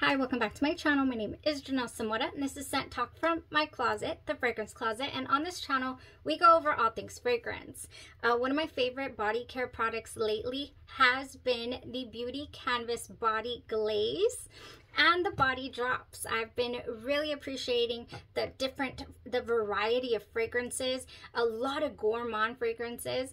Hi, welcome back to my channel. My name is Janelle Samura, and this is Scent Talk from my closet, the Fragrance Closet, and on this channel, we go over all things fragrance. One of my favorite body care products lately has been the Beauty Canvas Body Glaze and the Body Drops. I've been really appreciating the variety of fragrances, a lot of gourmand fragrances.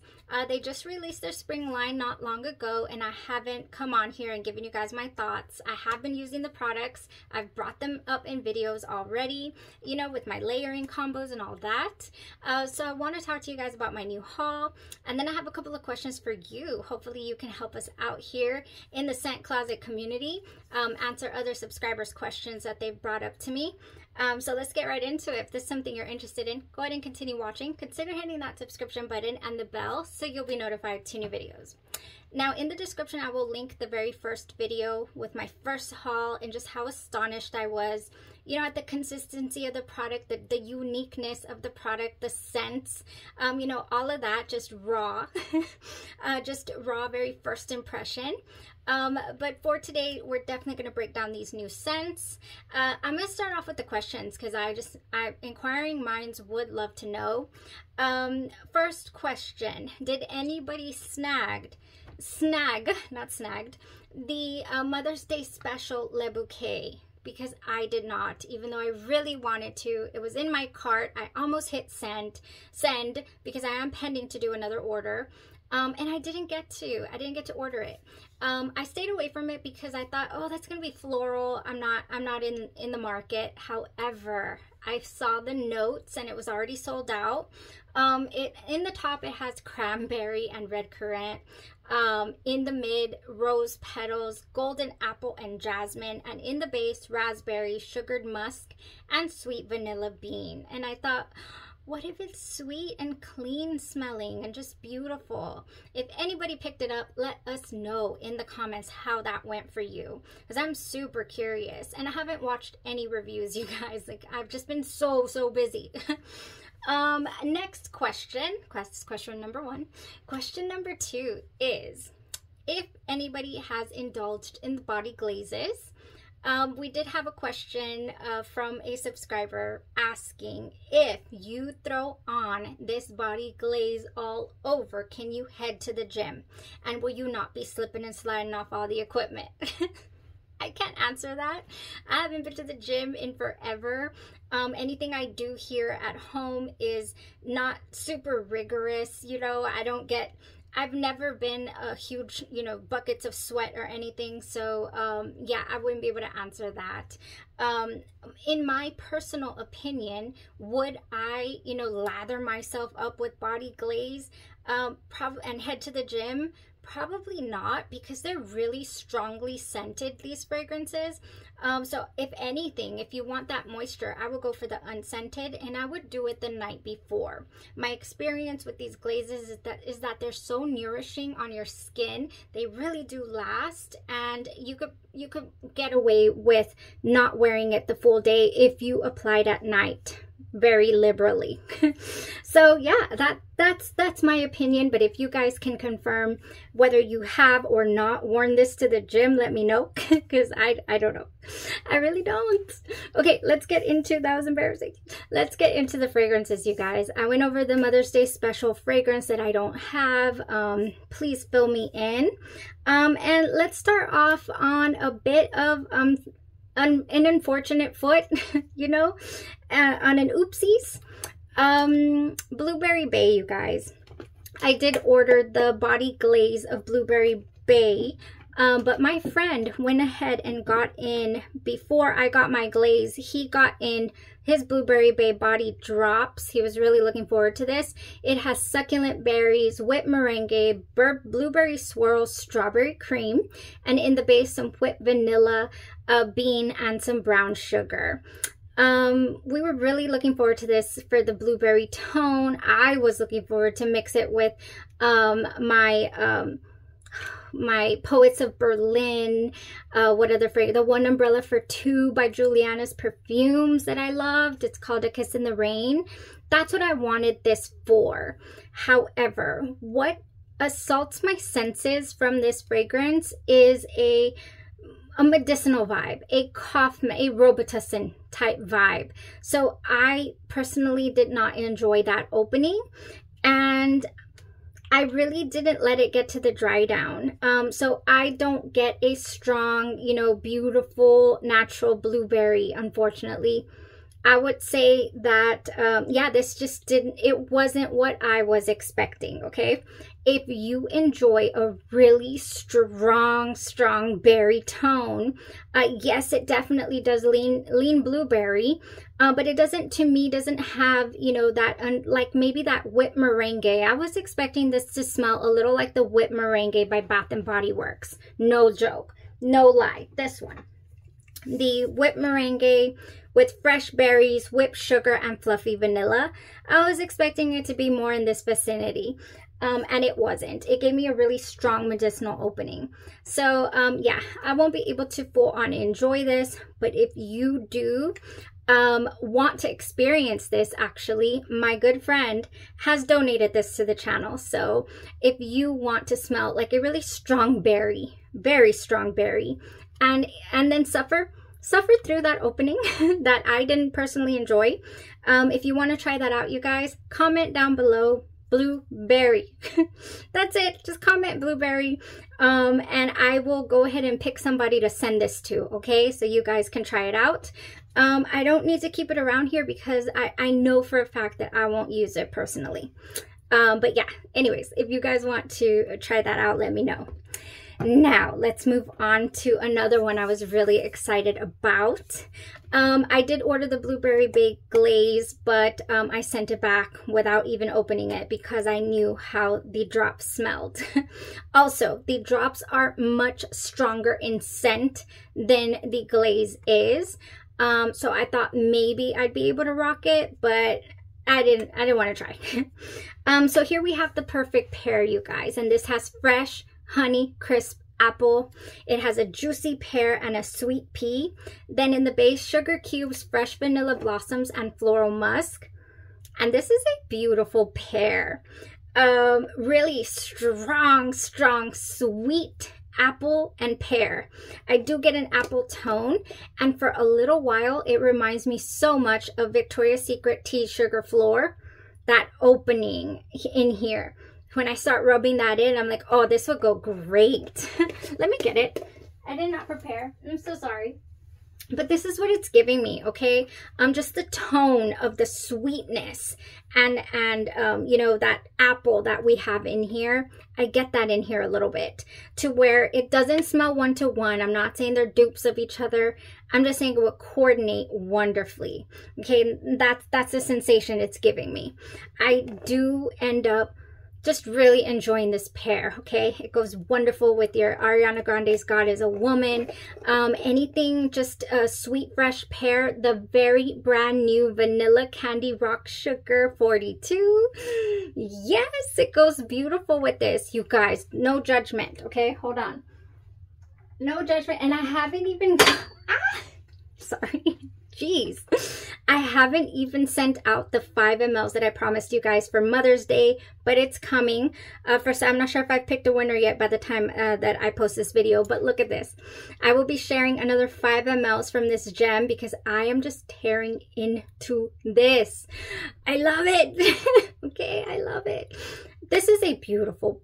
They just released their spring line not long ago, and I haven't come on here and given you guys my thoughts. I have been using the products. I've brought them up in videos already, you know, with my layering combos and all that. So I want to talk to you guys about my new haul, and then I have a couple of questions for you. Hopefully you can help us out here in the Scent Closet community, answer other subscribers' questions that they've brought up to me. So let's get right into it. If this is something you're interested in, go ahead and continue watching. Consider hitting that subscription button and the bell so you'll be notified to new videos. Now, in the description, I will link the very first video with my first haul and just how astonished I was, you know, at the consistency of the product, the uniqueness of the product, the scents, you know, all of that, just raw, very first impression. But for today, we're definitely going to break down these new scents. I'm going to start off with the questions because inquiring minds would love to know. First question, did anybody snag the Mother's Day special Le Bouquet? Because I did not, even though I really wanted to. It was in my cart. I almost hit send because I am pending to do another order. And I didn't get to order it. I stayed away from it because I thought, oh, that's going to be floral. I'm not in the market. However, I saw the notes and it was already sold out. In the top, it has cranberry and red currant. In the mid, rose petals, golden apple and jasmine, and in the base, raspberry, sugared musk, and sweet vanilla bean. And I thought, what if it's sweet and clean smelling and just beautiful? If anybody picked it up, let us know in the comments how that went for you, because I'm super curious. And I haven't watched any reviews, you guys. Like, I've just been so busy. Next question. Question number one. Question number two is, if anybody has indulged in the body glazes. We did have a question from a subscriber asking, if you throw on this body glaze all over, can you head to the gym? And will you not be slipping and sliding off all the equipment? I can't answer that. I haven't been to the gym in forever. Anything I do here at home is not super rigorous. You know, I've never been a huge, you know, buckets of sweat or anything. So, yeah, I wouldn't be able to answer that. In my personal opinion, would I, you know, lather myself up with body glaze and head to the gym? Probably not, because they're really strongly scented, these fragrances. So if anything, if you want that moisture, I would go for the unscented, and I would do it the night before. My experience with these glazes is that they're so nourishing on your skin. They really do last, and you could get away with not wearing it the full day if you applied at night very liberally. So yeah, that's my opinion, but if you guys can confirm whether you have or not worn this to the gym, let me know, because I don't know. I really don't. Okay, let's get into the fragrances, you guys. I went over the Mother's Day special fragrance that I don't have. Please fill me in. And let's start off on a bit of an unfortunate foot, you know, on an oopsies. Blueberry Bay, you guys. I did order the body glaze of Blueberry Bay, but my friend went ahead and got in, before I got my glaze, he got in his Blueberry Bay body drops. He was really looking forward to this. It has succulent berries, whipped meringue, blueberry swirl, strawberry cream, and in the base, some whipped vanilla, a bean, and some brown sugar. We were really looking forward to this for the blueberry tone. I was looking forward to mix it with my Poets of Berlin, what other fragrance? The One Umbrella for Two by Juliana's Perfumes that I loved. It's called A Kiss in the Rain. That's what I wanted this for. However, what assaults my senses from this fragrance is a medicinal vibe, a cough, a Robitussin type vibe. So I personally did not enjoy that opening, and I really didn't let it get to the dry down. So I don't get a strong, you know, beautiful natural blueberry, unfortunately. I would say that, yeah, this just didn't, it wasn't what I was expecting, okay? If you enjoy a really strong berry tone, yes, it definitely does lean blueberry, but it doesn't, to me, doesn't have, you know, that, like maybe that whipped meringue. I was expecting this to smell a little like the whipped meringue by Bath & Body Works. No joke, no lie, this one. The whipped meringue with fresh berries, whipped sugar, and fluffy vanilla. I was expecting it to be more in this vicinity, and it wasn't. It gave me a really strong medicinal opening. So yeah, I won't be able to full on enjoy this, but if you do want to experience this, actually, my good friend has donated this to the channel. So if you want to smell like a really strong berry, very strong berry, and then suffer through that opening that I didn't personally enjoy. If you want to try that out, you guys, comment down below blueberry. That's it. Just comment blueberry. And I will go ahead and pick somebody to send this to, okay? So you guys can try it out. I don't need to keep it around here because I know for a fact that I won't use it personally. But yeah, anyways, if you guys want to try that out, let me know. Now, let's move on to another one I was really excited about. I did order the Blueberry Baked Glaze, but I sent it back without even opening it because I knew how the drops smelled. Also, the drops are much stronger in scent than the glaze is. So I thought maybe I'd be able to rock it, but I didn't want to try. So here we have the perfect pair, you guys, and this has fresh, honey crisp apple. It has a juicy pear and a sweet pea. Then in the base, sugar cubes, fresh vanilla blossoms, and floral musk. And this is a beautiful pear. Really strong, sweet apple and pear. I do get an apple tone, and for a little while, it reminds me so much of Victoria's Secret Tea Sugar Floor, that opening in here. When I start rubbing that in, I'm like, oh, this will go great. Let me get it. I did not prepare. I'm so sorry. But this is what it's giving me, okay? Just the tone of the sweetness and you know, that apple that we have in here. I get that in here a little bit to where it doesn't smell one-to-one. I'm not saying they're dupes of each other. I'm just saying it would coordinate wonderfully, okay? That's the sensation it's giving me. I do end up just really enjoying this pair, okay? It goes wonderful with your Ariana Grande's God is a Woman. Anything, just a sweet, fresh pear. The very brand new Vanilla Candy Rock Sugar 42. Yes, it goes beautiful with this, you guys. No judgment, okay? Hold on. No judgment, and I haven't even, sorry. Jeez, I haven't even sent out the 5 mLs that I promised you guys for Mother's Day, but it's coming. I'm not sure if I've picked a winner yet by the time that I post this video, but look at this. I will be sharing another 5 mLs from this gem because I am just tearing into this. I love it. Okay, I love it. This is a beautiful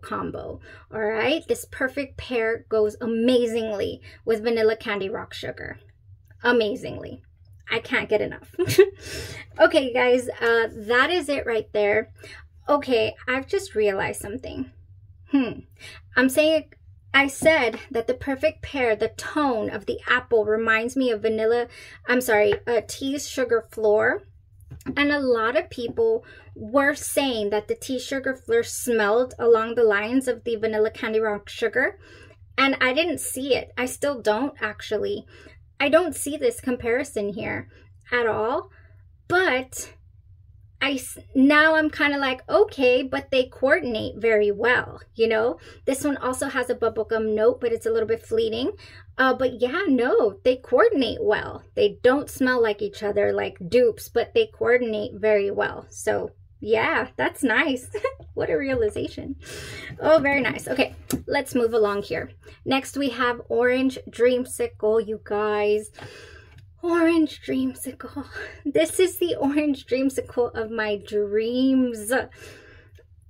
combo, all right? This perfect pair goes amazingly with Vanilla Candy Rock Sugar. Amazingly. I can't get enough. Okay, guys, that is it right there. Okay, I've just realized something. I said that the perfect pear, the tone of the apple reminds me of Tea Sugar Floor. And a lot of people were saying that the Tea Sugar Floor smelled along the lines of the Vanilla Candy Rock Sugar. And I didn't see it. I still don't, actually. I don't see this comparison here at all, but now I'm kind of like, okay, but they coordinate very well, you know? This one also has a bubblegum note, but it's a little bit fleeting. But yeah, no, they coordinate well. They don't smell like each other like dupes, but they coordinate very well. So Yeah, that's nice. What a realization. Oh, very nice. Okay, let's move along here. Next, we have Orange Dreamsicle, you guys. Orange Dreamsicle. This is the Orange Dreamsicle of my dreams.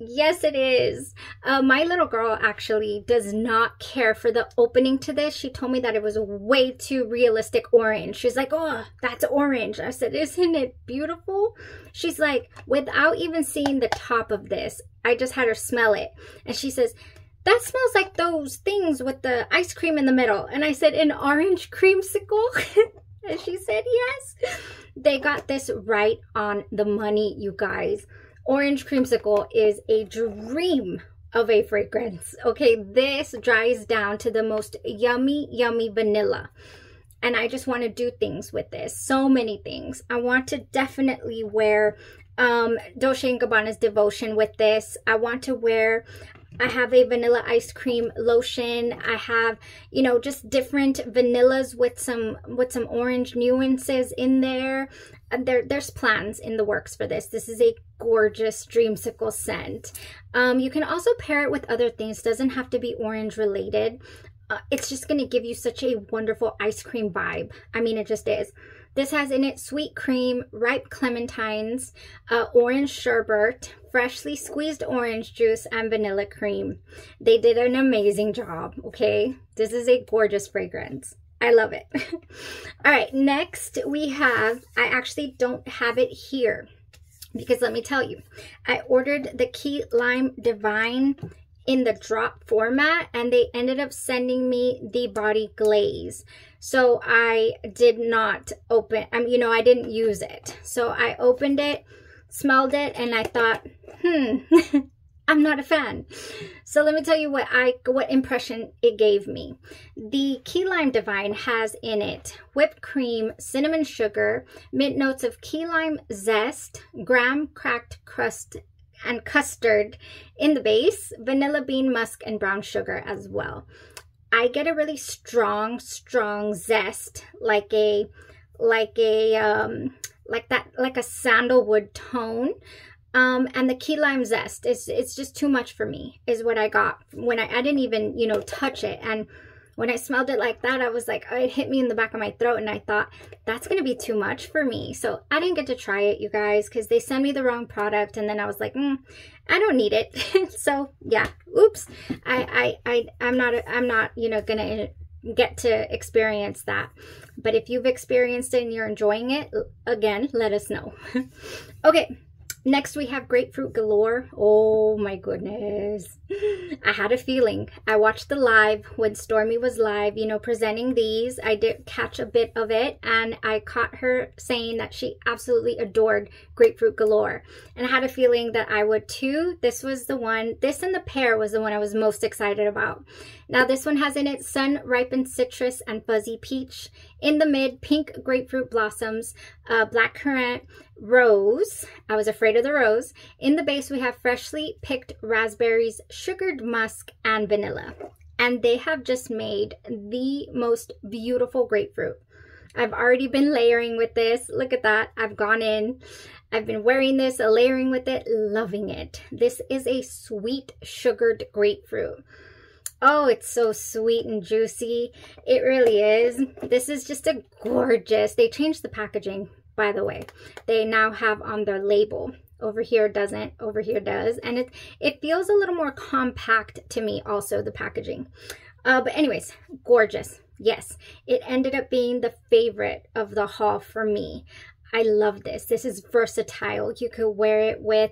Yes, it is. My little girl actually does not care for the opening to this. She told me that it was way too realistic orange. She's like, oh, that's orange. I said, isn't it beautiful? She's like, without even seeing the top of this, I just had her smell it. And she says, that smells like those things with the ice cream in the middle. And I said, an orange creamsicle? And she said, yes. They got this right on the money, you guys. Orange Creamsicle is a dream of a fragrance. Okay, this dries down to the most yummy, yummy vanilla. And I just want to do things with this. So many things. I want to definitely wear Dolce & Gabbana's Devotion with this. I want to wear... I have a vanilla ice cream lotion. I have, you know, just different vanillas with some orange nuances in there. There's plans in the works for this. This is a gorgeous dreamsicle scent. You can also pair it with other things. It doesn't have to be orange related. It's just going to give you such a wonderful ice cream vibe. I mean, it just is. This has in it sweet cream, ripe clementines, orange sherbet, freshly squeezed orange juice, and vanilla cream. They did an amazing job, okay? This is a gorgeous fragrance. I love it. All right, next we have, I actually don't have it here because let me tell you, I ordered the Key Lime Divine in the drop format and they ended up sending me the body glaze. So I did not open, you know, I didn't use it. So I opened it, smelled it, and I thought, I'm not a fan. So let me tell you what impression it gave me. The Key Lime Divine has in it whipped cream, cinnamon sugar, mint notes of key lime zest, graham cracked crust, and custard in the base, vanilla bean musk, and brown sugar as well. I get a really strong zest, like a sandalwood tone, and the key lime zest it's just too much for me is what I got when I didn't even, you know, touch it. And when I smelled it like that, I was like, oh, it hit me in the back of my throat and I thought that's going to be too much for me. So I didn't get to try it, you guys, because they sent me the wrong product. And then I was like, I don't need it. So yeah, oops, I'm not, you know, going to get to experience that. But if you've experienced it and you're enjoying it, again, let us know. Okay. Next, we have Grapefruit Galore. Oh my goodness. I had a feeling. I watched the live when Stormy was live, you know, presenting these. I did catch a bit of it and I caught her saying that she absolutely adored Grapefruit Galore. And I had a feeling that I would too. This was the one, this and the pear was the one I was most excited about. Now this one has in it sun ripened citrus and fuzzy peach. In the mid, pink grapefruit blossoms, blackcurrant, rose. I was afraid of the rose. In the base, we have freshly picked raspberries, sugared musk, and vanilla. And they have just made the most beautiful grapefruit. I've already been layering with this. Look at that. I've gone in. I've been wearing this, layering with it, loving it. This is a sweet sugared grapefruit. Oh, it's so sweet and juicy. It really is. This is just a gorgeous. They changed the packaging, by the way. They now have on their label. Over here doesn't, over here does. And it feels a little more compact to me also, the packaging. But anyways, gorgeous. Yes, it ended up being the favorite of the haul for me. I love this. This is versatile. You could wear it with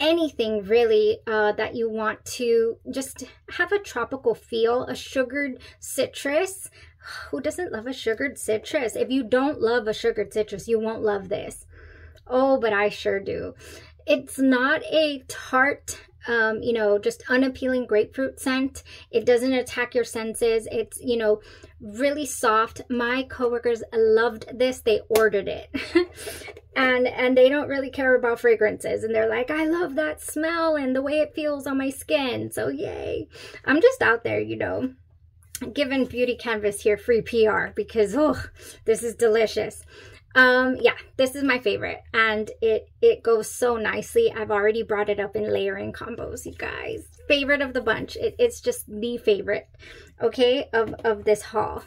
anything really that you want to just have a tropical feel, a sugared citrus. Who doesn't love a sugared citrus? If you don't love a sugared citrus, you won't love this. Oh, but I sure do. It's not a tart, you know, just unappealing grapefruit scent. It doesn't attack your senses. It's, you know, really soft. My coworkers loved this. They ordered it. And they don't really care about fragrances. And they're like, I love that smell and the way it feels on my skin. So yay. I'm just out there, you know, giving Beauty Canvas here free PR because, oh, this is delicious. Yeah, this is my favorite, and it goes so nicely. I've already brought it up in layering combos, you guys. Favorite of the bunch. It's just the favorite, okay, of this haul.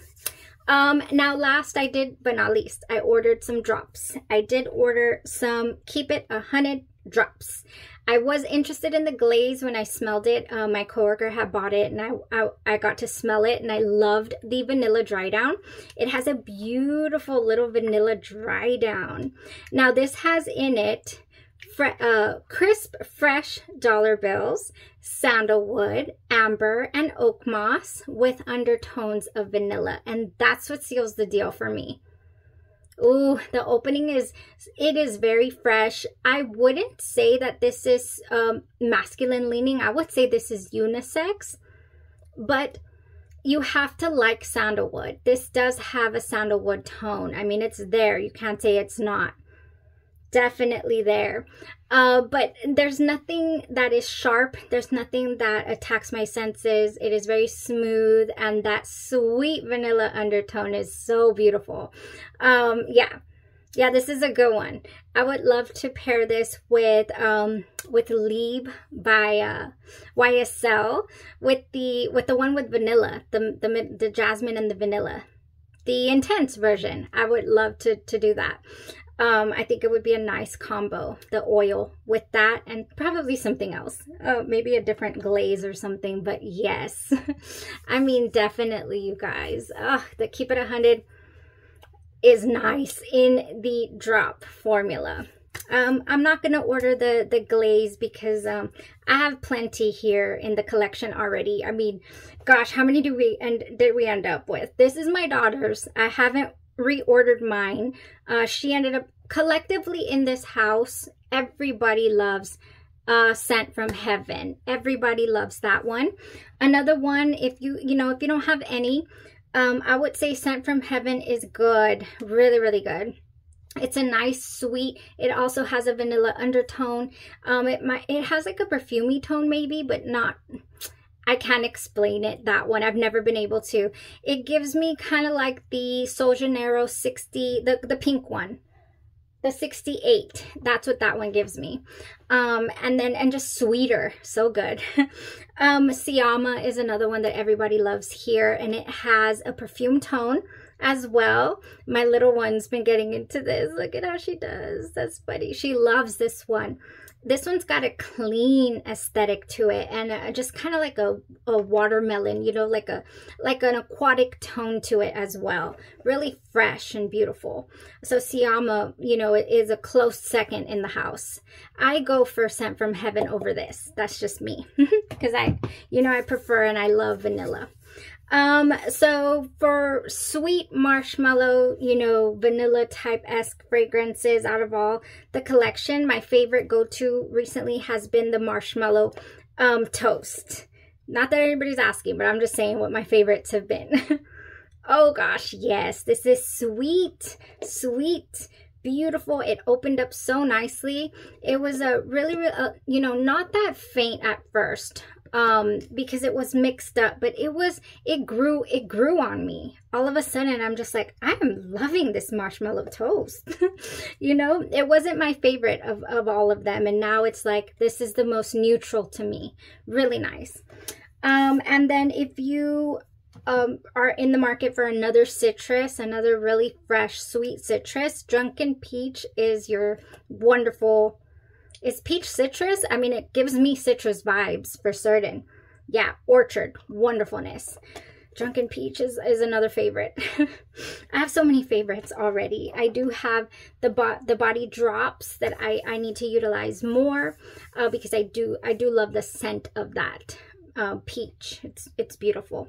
Now last, I did, but not least, I ordered some drops. I did order some Keep It a Hunnid drops. I was interested in the glaze when I smelled it. My coworker had bought it, and I got to smell it, and I loved the vanilla dry down. It has a beautiful little vanilla dry down. Now this has in it crisp fresh dollar bills, sandalwood, amber, and oak moss with undertones of vanilla, and that's what seals the deal for me. Ooh, the opening is very fresh. I wouldn't say that this is masculine leaning. I would say this is unisex, but you have to like sandalwood. This does have a sandalwood tone. I mean, it's there. You can't say it's not. Definitely there. But there's nothing that is sharp. There's nothing that attacks my senses. It is very smooth, and that sweet vanilla undertone is so beautiful. Yeah, this is a good one. I would love to pair this with Lieb by YSL, with the one with vanilla, the jasmine and the vanilla, the intense version. I would love to do that. I think it would be a nice combo, the oil with that, and probably something else, maybe a different glaze or something. But yes, I mean, definitely, you guys, the Keep It a Hunnid is nice in the drop formula. I'm not going to order the glaze because I have plenty here in the collection already. I mean, gosh, how many did we end up with? This is my daughter's. I haven't reordered mine. She ended up collectively in this house. Everybody loves Scent from Heaven. Everybody loves that one. Another one, if you don't have any, I would say Scent from Heaven is good. Really, really good. It's a nice sweet. It also has a vanilla undertone. It has like a perfumey tone maybe, but not. I can't explain it, that one. I've never been able to. It gives me kind of like the Sol Janeiro 60, the pink one, the 68. That's what that one gives me. And just sweeter. So good. Siama is another one that everybody loves here, and it has a perfume tone as well. My little one's been getting into this. Look at how she does. That's funny. She loves this one. This one's got a clean aesthetic to it, and just kind of like a watermelon, you know, like an aquatic tone to it as well. Really fresh and beautiful. So Siama, you know, it is a close second in the house. I go for Scent from Heaven over this. That's just me because I prefer and I love vanilla. So for sweet marshmallow, you know, vanilla type-esque fragrances out of all the collection, my favorite go-to recently has been the marshmallow toast. Not that anybody's asking, but I'm just saying what my favorites have been. Oh gosh, yes, this is sweet, sweet, beautiful. It opened up so nicely. It was a really, you know, not that faint at first, because it was mixed up, but it grew on me. All of a sudden, I'm just like, I'm loving this marshmallow toast. You know, it wasn't my favorite of all of them. And now it's like, this is the most neutral to me. Really nice. And then if you are in the market for another citrus, another really fresh, sweet citrus, Drunken Peach is your wonderful. Is peach citrus? I mean, it gives me citrus vibes for certain. Yeah, orchard, wonderfulness. Drunken Peach is another favorite. I have so many favorites already. I do have the body drops that I need to utilize more because I do love the scent of that peach. It's beautiful.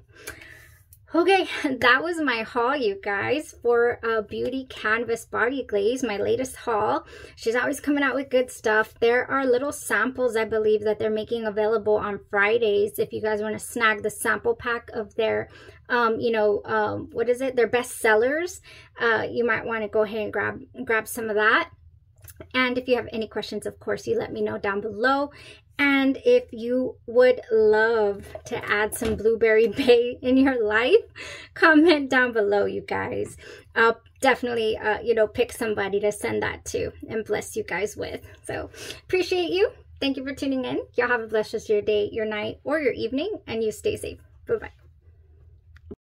Okay, that was my haul, you guys, for Beauty Canvas Body Glaze, my latest haul. She's always coming out with good stuff. There are little samples, I believe, that they're making available on Fridays if you guys want to snag the sample pack of their, their best sellers. You might want to go ahead and grab some of that. And if you have any questions, of course, you let me know down below. And if you would love to add some blueberry bay in your life, comment down below, you guys. I'll definitely, you know, pick somebody to send that to and bless you guys with. So appreciate you. Thank you for tuning in. Y'all have a blessed rest of your day, your night, or your evening, and you stay safe. Bye-bye.